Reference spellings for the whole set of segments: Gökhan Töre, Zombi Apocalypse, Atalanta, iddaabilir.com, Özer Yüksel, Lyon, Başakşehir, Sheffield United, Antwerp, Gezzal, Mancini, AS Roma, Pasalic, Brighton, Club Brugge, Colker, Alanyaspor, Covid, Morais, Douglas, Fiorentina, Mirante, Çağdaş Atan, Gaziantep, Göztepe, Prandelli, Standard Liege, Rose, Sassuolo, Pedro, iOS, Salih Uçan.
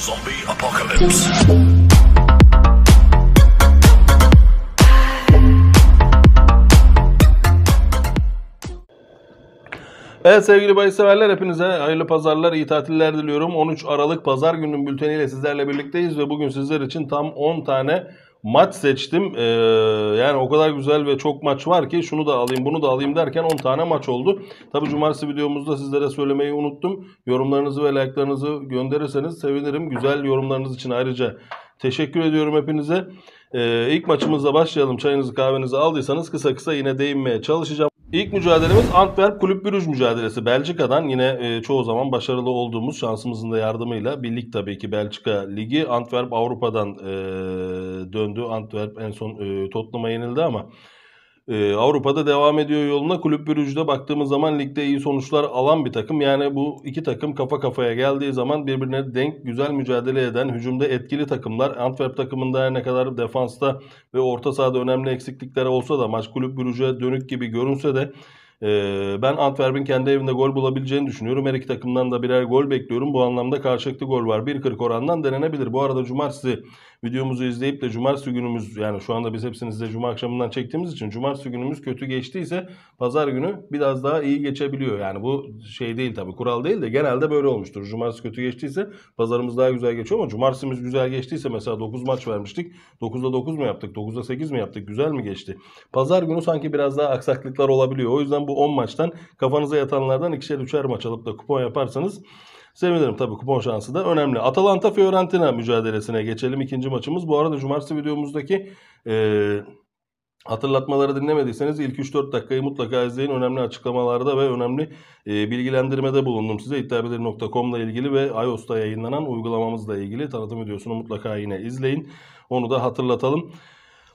Zombi Apocalypse. Evet sevgili bahisseverler, hepinize hayırlı pazarlar, iyi tatiller diliyorum. 13 Aralık Pazar gününün bülteniyle sizlerle birlikteyiz ve bugün sizler için tam 10 tane maç seçtim. Yani o kadar güzel ve çok maç var ki şunu da alayım bunu da alayım derken 10 tane maç oldu. Tabi cumartesi videomuzda sizlere söylemeyi unuttum. Yorumlarınızı ve like'larınızı gönderirseniz sevinirim. Güzel yorumlarınız için ayrıca teşekkür ediyorum hepinize. İlk maçımızla başlayalım. Çayınızı kahvenizi aldıysanız kısa kısa yine değinmeye çalışacağım. İlk mücadelemiz Antwerp Kulüp Brugge mücadelesi. Belçika'dan yine çoğu zaman başarılı olduğumuz, şansımızın da yardımıyla birlik tabii ki Belçika Ligi. Antwerp Avrupa'dan döndü. Antwerp en son Tottenham'a yenildi ama Avrupa'da devam ediyor yoluna. Kulüp Brugge'de baktığımız zaman ligde iyi sonuçlar alan bir takım. Yani bu iki takım kafa kafaya geldiği zaman birbirine denk güzel mücadele eden, hücumda etkili takımlar. Antwerp takımında her ne kadar defansta ve orta sahada önemli eksiklikler olsa da maç Kulüp Brugge'e dönük gibi görünse de ben Antwerp'in kendi evinde gol bulabileceğini düşünüyorum. Her iki takımdan da birer gol bekliyorum. Bu anlamda karşılıklı gol var. 1.40 orandan denenebilir. Bu arada cumartesi videomuzu izleyip de cumartesi günümüz, yani şu anda biz hepsini size cuma akşamından çektiğimiz için cumartesi günümüz kötü geçtiyse pazar günü biraz daha iyi geçebiliyor. Yani bu şey değil tabii, kural değil de genelde böyle olmuştur. Cumartesi kötü geçtiyse pazarımız daha güzel geçiyor ama cumartesimiz güzel geçtiyse mesela 9 maç vermiştik. 9'da 9 mu yaptık? 9'da 8 mi yaptık? Güzel mi geçti? Pazar günü sanki biraz daha aksaklıklar olabiliyor. O yüzden bu 10 maçtan kafanıza yatanlardan ikişer üçer maç alıp da kupon yaparsanız sevinirim. Tabii kupon şansı da önemli. Atalanta Fiorentina mücadelesine geçelim. İkinci maçımız. Bu arada cumartesi videomuzdaki hatırlatmaları dinlemediyseniz ilk 3-4 dakikayı mutlaka izleyin. Önemli açıklamalarda ve önemli bilgilendirmede bulundum size. iddaabilir.com ile ilgili ve iOS'ta yayınlanan uygulamamızla ilgili tanıtım videosunu mutlaka yine izleyin. Onu da hatırlatalım.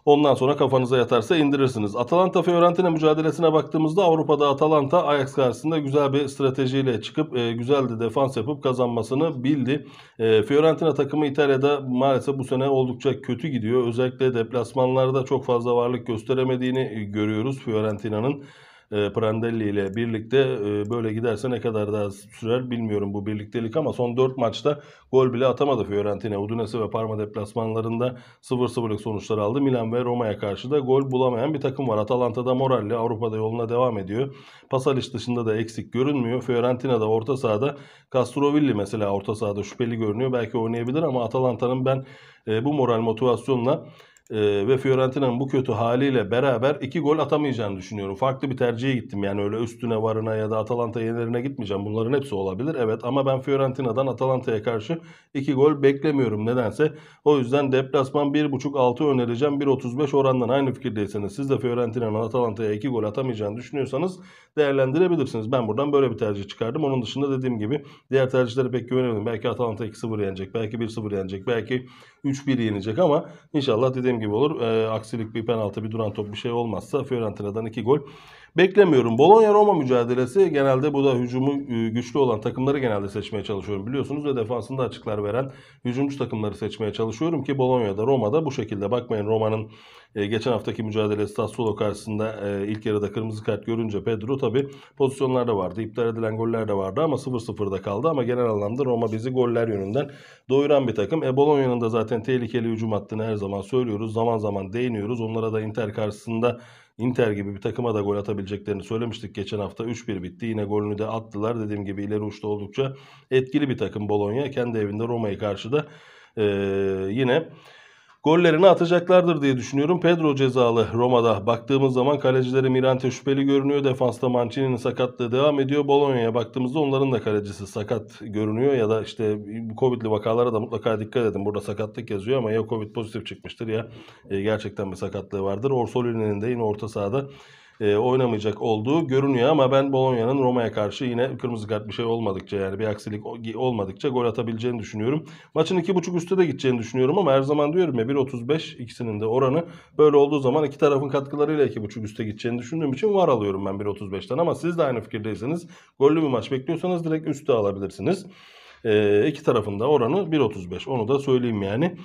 Ondan sonra kafanıza yatarsa indirirsiniz. Atalanta-Fiorentina mücadelesine baktığımızda Avrupa'da Atalanta Ajax karşısında güzel bir stratejiyle çıkıp güzel de defans yapıp kazanmasını bildi. Fiorentina takımı İtalya'da maalesef bu sene oldukça kötü gidiyor. Özellikle deplasmanlarda çok fazla varlık gösteremediğini görüyoruz Fiorentina'nın. Prandelli ile birlikte böyle giderse ne kadar daha sürer bilmiyorum bu birliktelik ama son 4 maçta gol bile atamadı Fiorentina. Udinese ve Parma deplasmanlarında 0-0'lık sonuçlar aldı. Milan ve Roma'ya karşı da gol bulamayan bir takım var. Atalanta'da moralli, Avrupa'da yoluna devam ediyor. Pasalic dışında da eksik görünmüyor. Fiorentina'da orta sahada Castrovilli mesela orta sahada şüpheli görünüyor. Belki oynayabilir ama Atalanta'nın ben bu moral motivasyonla ve Fiorentina'nın bu kötü haliyle beraber 2 gol atamayacağını düşünüyorum. Farklı bir tercihe gittim. Yani öyle üstüne varına ya da Atalanta yenerine gitmeyeceğim. Bunların hepsi olabilir. Evet ama ben Fiorentina'dan Atalanta'ya karşı 2 gol beklemiyorum nedense. O yüzden deplasman 1.5-6 önereceğim. 1.35 orandan aynı fikirdeyseniz siz de Fiorentina'nın Atalanta'ya 2 gol atamayacağını düşünüyorsanız değerlendirebilirsiniz. Ben buradan böyle bir tercih çıkardım. Onun dışında dediğim gibi diğer tercihlere pek güvenemedim. Belki Atalanta 2-0 yenecek. Belki 1-0 yenecek. Belki 3-1 yenecek ama inşallah dediğim gibi olur. Aksilik, bir penaltı, bir duran top bir şey olmazsa Fiorentina'dan 2 gol beklemiyorum. Bologna Roma mücadelesi, genelde bu da hücumu güçlü olan takımları genelde seçmeye çalışıyorum biliyorsunuz ve defansında açıklar veren hücumcu takımları seçmeye çalışıyorum ki Bologna'da Roma'da bu şekilde. Bakmayın Roma'nın geçen haftaki mücadelesi Sassuolo karşısında ilk yarıda kırmızı kart görünce Pedro, tabi pozisyonlar da vardı. İptal edilen goller de vardı ama 0-0'da kaldı ama genel anlamda Roma bizi goller yönünden doyuran bir takım. Bologna'nın da zaten tehlikeli hücum hattını her zaman söylüyoruz. Zaman zaman değiniyoruz. Onlara da Inter karşısında, Inter gibi bir takıma da gol atabileceklerini söylemiştik. Geçen hafta 3-1 bitti. Yine golünü de attılar. Dediğim gibi ileri uçta oldukça etkili bir takım Bologna. Kendi evinde Roma'yı karşıda yine gollerini atacaklardır diye düşünüyorum. Pedro cezalı Roma'da. Baktığımız zaman kalecileri Mirante şüpheli görünüyor. Defansta Mancini'nin sakatlığı devam ediyor. Bologna'ya baktığımızda onların da kalecisi sakat görünüyor. Ya da işte Covid'li vakalara da mutlaka dikkat edin. Burada sakatlık yazıyor ama ya Covid pozitif çıkmıştır ya gerçekten bir sakatlığı vardır. Orsolini'nin de yine orta sahada oynamayacak olduğu görünüyor ama ben Bologna'nın Roma'ya karşı yine kırmızı kart bir şey olmadıkça, yani bir aksilik olmadıkça gol atabileceğini düşünüyorum. Maçın 2.5 üstte de gideceğini düşünüyorum ama her zaman diyorum ya 1.35 ikisinin de oranı. Böyle olduğu zaman iki tarafın katkılarıyla 2.5 üstte gideceğini düşündüğüm için var alıyorum ben 1.35'ten ama siz de aynı fikirdeyseniz, gollü bir maç bekliyorsanız direkt üstte alabilirsiniz. İki tarafın da oranı 1.35, onu da söyleyeyim yani.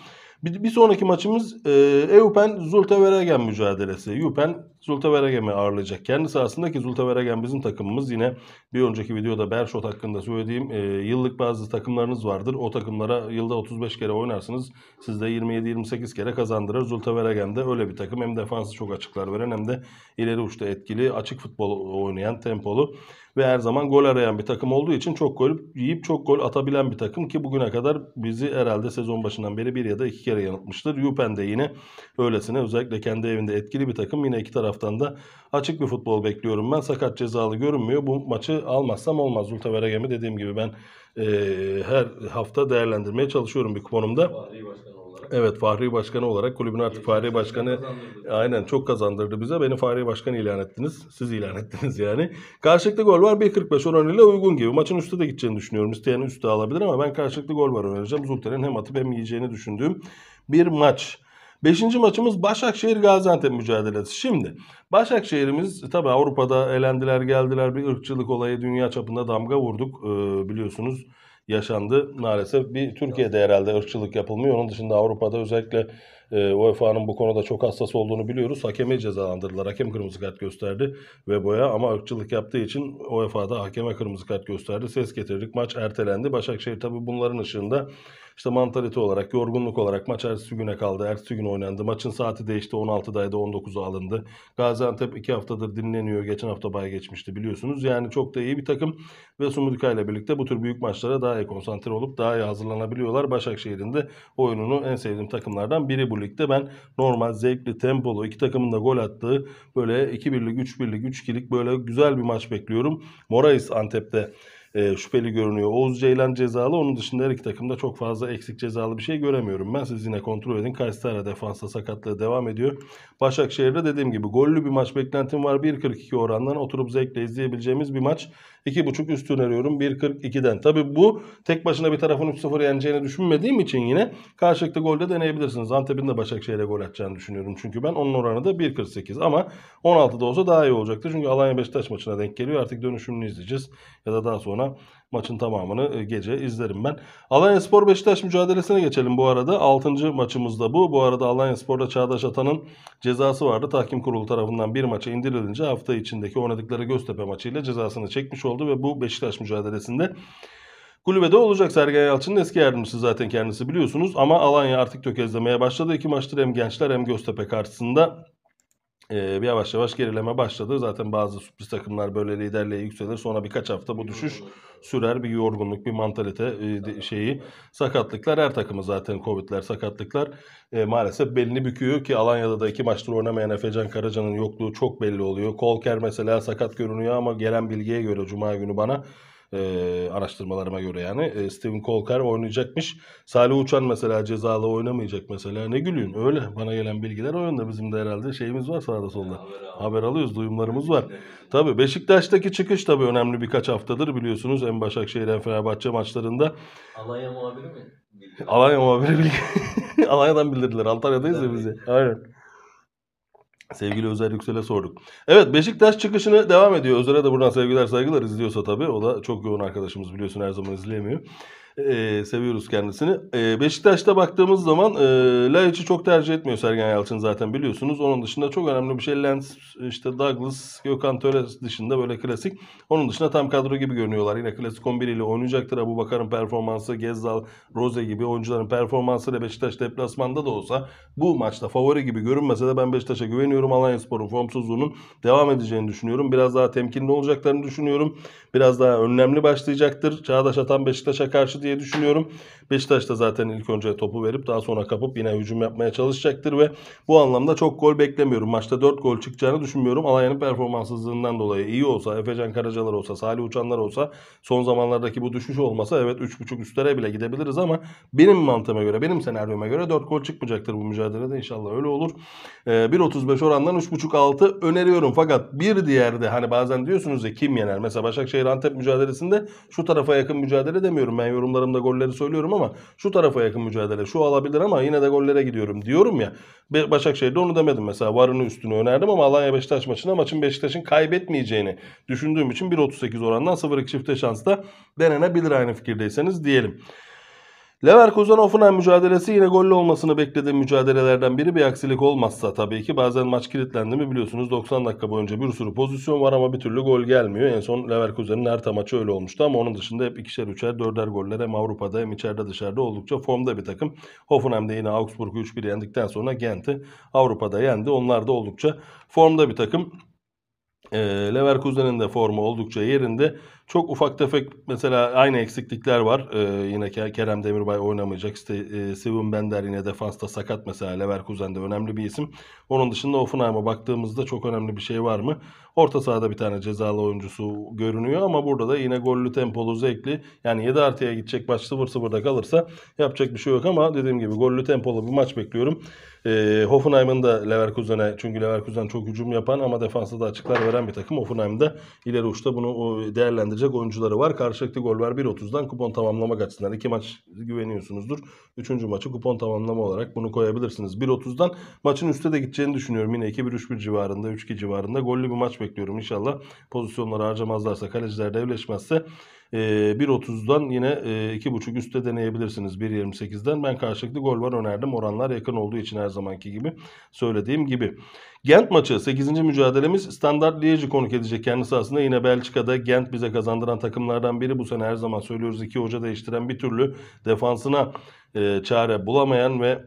Bir sonraki maçımız Eupen Zulte Waregem mücadelesi. Eupen Zulte Waregem'i ağırlayacak. Kendi sahasındaki Zulte Waregem bizim takımımız. Yine bir önceki videoda Bershot hakkında söylediğim yıllık bazı takımlarınız vardır. O takımlara yılda 35 kere oynarsınız. Sizde 27-28 kere kazandırır. Zulte Waregem de öyle bir takım. Hem defansı çok açıklar veren hem de ileri uçta etkili, açık futbol oynayan, tempolu ve her zaman gol arayan bir takım olduğu için çok gol yiyip çok gol atabilen bir takım ki bugüne kadar bizi herhalde sezon başından beri bir ya da iki kere yanıltmıştır. Eupen de yine öylesine, özellikle kendi evinde etkili bir takım. Yine iki taraftan da açık bir futbol bekliyorum ben. Sakat, cezalı görünmüyor. Bu maçı almazsam olmaz. Zulte Waregem'i dediğim gibi ben her hafta değerlendirmeye çalışıyorum bir kuponumda. Evet, Fahri Başkanı olarak kulübün artık Fahri Başkanı aynen çok kazandırdı bize. Beni Fahri Başkanı ilan ettiniz. Siz ilan ettiniz yani. Karşılıklı gol var. 1.45 oranıyla uygun gibi. Maçın üstü de gideceğini düşünüyorum. İsteyen üstü alabilir ama ben karşılıklı gol var önereceğim. Zulte'nin hem atıp hem yiyeceğini düşündüğüm bir maç. 5. maçımız Başakşehir Gaziantep mücadelesi. Şimdi Başakşehir'imiz tabi Avrupa'da elendiler geldiler. Bir ırkçılık olayı dünya çapında damga vurduk biliyorsunuz. Yaşandı maalesef. Bir Türkiye'de herhalde ırkçılık yapılmıyor. Onun dışında Avrupa'da özellikle UEFA'nın bu konuda çok hassas olduğunu biliyoruz. Hakemi cezalandırdılar. Hakem kırmızı kart gösterdi ve boya ama ırkçılık yaptığı için UEFA'da hakeme kırmızı kart gösterdi. Ses getirdik. Maç ertelendi. Başakşehir tabii bunların ışığında işte mantalite olarak, yorgunluk olarak maç ertesi güne kaldı. Ertesi gün oynandı. Maçın saati değişti. 16'daydı. 19'a alındı. Gaziantep 2 haftadır dinleniyor. Geçen hafta bay geçmişti biliyorsunuz. Yani çok da iyi bir takım ve Sumudika ile birlikte bu tür büyük maçlara daha iyi konsantre olup daha iyi hazırlanabiliyorlar. Başakşehir'in de oyununu en sevdiğim takımlardan biri bu ligde. Ben normal, zevkli, tempolu, iki takımın da gol attığı böyle 2-1'lik, 3-1'lik, 3-2'lik böyle güzel bir maç bekliyorum. Morais Antep'te şüpheli görünüyor. Oğuz Ceylan cezalı. Onun dışında her iki takımda çok fazla eksik cezalı bir şey göremiyorum ben. Siz yine kontrol edin. Kayseri defansa sakatlığı devam ediyor. Başakşehir'de dediğim gibi gollü bir maç beklentim var. 1.42 orandan oturup zevkle izleyebileceğimiz bir maç. 2.5 üstü öneriyorum 1.42'den. Tabi bu tek başına bir tarafın 3-0 yeneceğini düşünmediğim için yine karşılıklı golde deneyebilirsiniz. Antep'in de Başakşehir'e gol atacağını düşünüyorum. Çünkü ben onun oranı da 1.48 ama 16'da olsa daha iyi olacaktı. Çünkü Alanya Beşiktaş maçına denk geliyor. Artık dönüşümünü izleyeceğiz. Ya da daha sonra maçın tamamını gece izlerim ben. Alanyaspor Beşiktaş mücadelesine geçelim bu arada. 6. maçımız da bu. Bu arada Alanyaspor'da Çağdaş Atan'ın cezası vardı. Tahkim kurulu tarafından bir maça indirilince hafta içindeki oynadıkları Göztepe maçıyla cezasını çekmiş oldu ve bu Beşiktaş mücadelesinde kulübede olacak. Sergen Yalçın'ın eski yardımcısı zaten kendisi biliyorsunuz ama Alanya artık tökezlemeye başladı. 2 maçtır hem Gençler hem Göztepe karşısında yavaş yavaş gerileme başladı. Zaten bazı sürpriz takımlar böyle liderliğe yükselir. Sonra birkaç hafta bu düşüş sürer. Bir yorgunluk, bir mantalite şeyi. Sakatlıklar her takımı zaten. Covid'ler, sakatlıklar maalesef belini büküyor ki Alanya'da da 2 maçtır oynamayan Efecan Karaca'nın yokluğu çok belli oluyor. Colker mesela sakat görünüyor ama gelen bilgiye göre Cuma günü bana araştırmalarıma göre yani Steven Colker oynayacakmış. Salih Uçan mesela cezalı oynamayacak mesela. Ne gülüyün öyle. Bana gelen bilgiler o yönde. Bizim de herhalde şeyimiz var sağda solda. Haber alıyoruz. Duyumlarımız var. Tabii Beşiktaş'taki çıkış tabii önemli birkaç haftadır biliyorsunuz. Hem Başakşehir hem Fenerbahçe maçlarında. Alanya muhabiri mi? Alanya muhabiri bilgi. Alanya'dan bildirdiler. Antalya'dayız ya bizi. Aynen. Sevgili Özer Yüksel'e sorduk. Evet, Beşiktaş çıkışını devam ediyor. Özer'e de buradan sevgiler saygılar, izliyorsa tabii. O da çok yoğun arkadaşımız biliyorsun, her zaman izleyemiyor. Seviyoruz kendisini. Beşiktaş'ta baktığımız zaman Laiç'i çok tercih etmiyor Sergen Yalçın zaten biliyorsunuz. Onun dışında çok önemli bir şey Lens, işte Douglas, Gökhan Töre dışında böyle klasik. Onun dışında tam kadro gibi görünüyorlar. Yine klasik 11 ile oynayacaktır. Abubakar'ın performansı, Gezzal, Rose gibi oyuncuların performansı ile Beşiktaş deplasmanda da olsa bu maçta favori gibi görünmese de ben Beşiktaş'a güveniyorum. Alanyaspor'un formsuzluğunun devam edeceğini düşünüyorum. Biraz daha temkinli olacaklarını düşünüyorum. Biraz daha önlemli başlayacaktır. Çağdaş Atan Beşiktaş'a karşı diye düşünüyorum. Beşiktaş da zaten ilk önce topu verip daha sonra kapıp yine hücum yapmaya çalışacaktır ve bu anlamda çok gol beklemiyorum. Maçta 4 gol çıkacağını düşünmüyorum. Alanya'nın performanssızlığından dolayı iyi olsa, Efecan Karacalar olsa, Salih Uçanlar olsa, son zamanlardaki bu düşüş olmasa evet 3.5 üstlere bile gidebiliriz ama benim mantığıma göre, benim senaryoma göre 4 gol çıkmayacaktır bu mücadelede. İnşallah öyle olur. 1.35 orandan 3.5-6 öneriyorum. Fakat bir diğer de hani bazen diyorsunuz ya kim yener? Mesela Başakşehir-Antep mücadelesinde şu tarafa yakın mücadele demiyorum. Ben yorumlarımda golleri söylüyorum ama şu tarafa yakın mücadele, şu alabilir ama yine de gollere gidiyorum diyorum ya. Başakşehir'de onu demedim mesela. Varını üstünü önerdim ama Alanya Beşiktaş maçında maçın Beşiktaş'ın kaybetmeyeceğini düşündüğüm için 1.38 orandan 0-2 çifte şansla denenebilir aynı fikirdeyseniz diyelim. Leverkusen Hoffenheim mücadelesi yine gollü olmasını beklediğim mücadelelerden biri, bir aksilik olmazsa tabii ki. Bazen maç kilitlendi mi biliyorsunuz, 90 dakika boyunca bir sürü pozisyon var ama bir türlü gol gelmiyor. En son Leverkusen'in Hertha maçı öyle olmuştu ama onun dışında hep ikişer üçer dörder goller hem Avrupa'da hem içeride dışarıda oldukça formda bir takım. Hoffenheim'de yine Augsburg'u 3-1 yendikten sonra Gent'i Avrupa'da yendi. Onlar da oldukça formda bir takım. Leverkusen'in de formu oldukça yerinde. Çok ufak tefek mesela aynı eksiklikler var. Yine Kerem Demirbay oynamayacak. Steven Bender yine defansta sakat mesela, Leverkusen'de önemli bir isim. Onun dışında Hoffenheim'a baktığımızda çok önemli bir şey var mı? Orta sahada bir tane cezalı oyuncusu görünüyor ama burada da yine gollü, tempolu, zevkli. Yani 7 artıya gidecek maç 0-0'da kalırsa yapacak bir şey yok ama dediğim gibi gollü, tempolu bir maç bekliyorum. Hoffenheim'ın da Leverkusen'e, çünkü Leverkusen çok hücum yapan ama defansta da açıklar veren bir takım. Hoffenheim'de ileri uçta bunu değerlendirecek oyuncuları var. Karşılıklı gol var 1.30'dan kupon tamamlamak açısından. 2 maç güveniyorsunuzdur. 3. maçı kupon tamamlama olarak bunu koyabilirsiniz. 1.30'dan maçın üstte de gideceğini düşünüyorum. Yine 2-1-3-1 civarında, 3-2 civarında gollü bir maç bekliyorum inşallah. Pozisyonları harcamazlarsa, kaleciler devleşmezse 1.30'dan yine 2.5 üstte deneyebilirsiniz 1.28'den. Ben karşılıklı gol var önerdim. Oranlar yakın olduğu için her zamanki gibi söylediğim gibi. Gent maçı 8. mücadelemiz. Standard Liege'i konuk edecek kendisi aslında. Yine Belçika'da Gent bize kazandıran takımlardan biri. Bu sene her zaman söylüyoruz, iki hoca değiştiren, bir türlü defansına çare bulamayan ve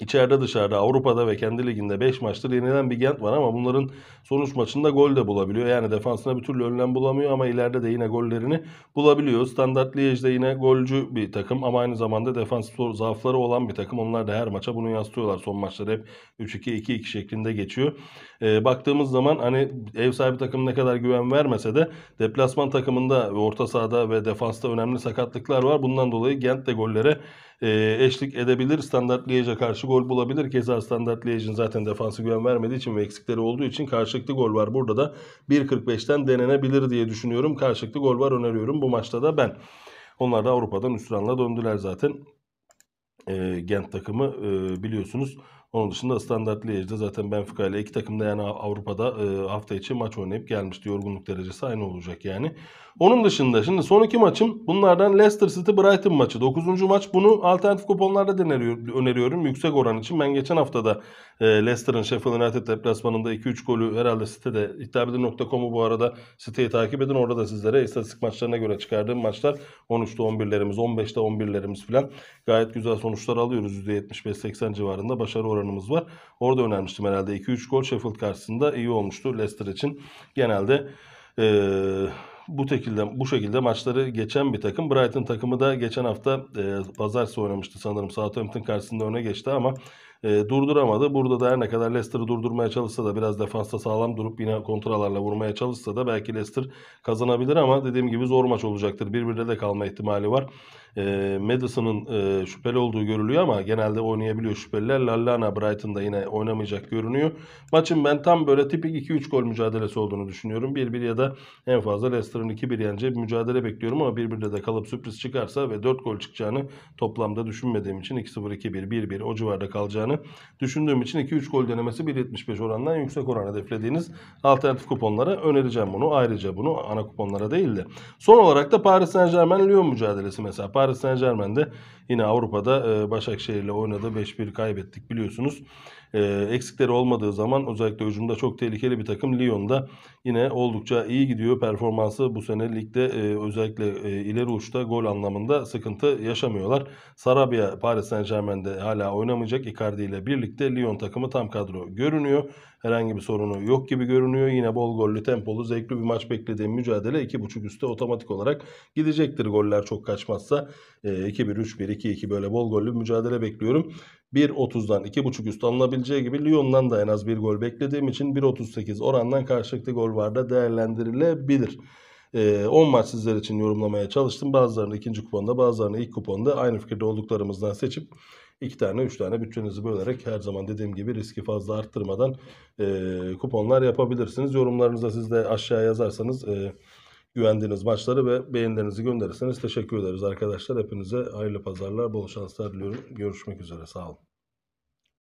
İçeride dışarıda Avrupa'da ve kendi liginde 5 maçtır yenilen bir Gent var ama bunların sonuç maçında gol de bulabiliyor. Yani defansına bir türlü önlem bulamıyor ama ileride de yine gollerini bulabiliyor. Standard Liege'de yine golcü bir takım ama aynı zamanda defans zaafları olan bir takım. Onlar da her maça bunu yansıtıyorlar. Son maçları hep 3-2-2-2 şeklinde geçiyor. Baktığımız zaman hani ev sahibi takım ne kadar güven vermese de deplasman takımında orta sahada ve defansta önemli sakatlıklar var. Bundan dolayı Gent de gollere eşlik edebilir. Standard Liege'e karşı gol bulabilir. Keza Standard Liege'in zaten defansı güven vermediği için ve eksikleri olduğu için karşılıklı gol var. Burada da 1.45'ten denenebilir diye düşünüyorum. Karşılıklı gol var öneriyorum bu maçta da ben. Onlar da Avrupa'dan üsranla döndüler zaten. Gent takımı biliyorsunuz. Onun dışında Standard Liege'de zaten Benfica ile iki takım da yani Avrupa'da hafta içi maç oynayıp gelmişti. Yorgunluk derecesi aynı olacak yani. Onun dışında şimdi son iki maçım bunlardan Leicester City Brighton maçı. 9. maç, bunu alternatif kuponlarda öneriyorum. Yüksek oran için ben geçen hafta da Leicester'ın Sheffield United deplasmanında 2-3 golü herhalde sitede, iddaabilir.com'u bu arada siteyi takip edin. Orada da sizlere istatistik maçlarına göre çıkardığım maçlar 13'te 11'lerimiz, 15'te 11'lerimiz filan. Gayet güzel sonuçlar alıyoruz. %75-80 civarında başarı oranımız var. Orada önermiştim herhalde 2-3 gol Sheffield karşısında iyi olmuştu Leicester için. Genelde bu şekilde maçları geçen bir takım. Brighton takımı da geçen hafta pazartesi oynamıştı sanırım. Southampton karşısında öne geçti ama durduramadı. Burada da her ne kadar Leicester'ı durdurmaya çalışsa da biraz defansta sağlam durup yine kontralarla vurmaya çalışsa da belki Leicester kazanabilir ama dediğim gibi zor maç olacaktır. Birbirine de kalma ihtimali var. Madison'ın şüpheli olduğu görülüyor ama genelde oynayabiliyor şüpheliler. Lallana Brighton'da yine oynamayacak görünüyor. Maçın ben tam böyle tipik 2-3 gol mücadelesi olduğunu düşünüyorum. 1-1 ya da en fazla Leicester'ın 2-1 yeneceği bir mücadele bekliyorum ama birbirine de kalıp sürpriz çıkarsa ve 4 gol çıkacağını toplamda düşünmediğim için 2-0, 2-1, 1-1 o civarda kalacağını düşündüğüm için 2-3 gol denemesi 1.75 orandan yüksek oran hedeflediğiniz alternatif kuponlara önereceğim bunu. Ayrıca bunu ana kuponlara değil de. Son olarak da Paris Saint-Germain Lyon mücadelesi mesela. Paris Saint-Germain'de yine Avrupa'da Başakşehir'le oynadı. 5-1 kaybettik biliyorsunuz. Eksikleri olmadığı zaman özellikle hücumda çok tehlikeli bir takım. Lyon'da yine oldukça iyi gidiyor. Performansı bu sene ligde özellikle ileri uçta gol anlamında sıkıntı yaşamıyorlar. Sarabia Paris Saint-Germain'de hala oynamayacak. Icardi ile birlikte Lyon takımı tam kadro görünüyor. Herhangi bir sorunu yok gibi görünüyor. Yine bol gollü, tempolu, zevkli bir maç beklediğim mücadele 2.5 üstte otomatik olarak gidecektir. Goller çok kaçmazsa 2-1, 3-1, 2-2 böyle bol gollü bir mücadele bekliyorum. 1.30'dan 2.5 üst alınabileceği gibi Lyon'dan da en az bir gol beklediğim için 1.38 orandan karşılıklı gol var da değerlendirilebilir. 10 maç sizler için yorumlamaya çalıştım. Bazılarını ikinci kuponda, bazılarını ilk kuponda aynı fikirde olduklarımızdan seçip 2 tane 3 tane bütçenizi bölerek her zaman dediğim gibi riski fazla arttırmadan kuponlar yapabilirsiniz. Yorumlarınızda siz de aşağıya yazarsanız güvendiğiniz maçları ve beğenilerinizi gönderirseniz teşekkür ederiz arkadaşlar. Hepinize hayırlı pazarlar, bol şanslar diliyorum. Görüşmek üzere, sağ olun.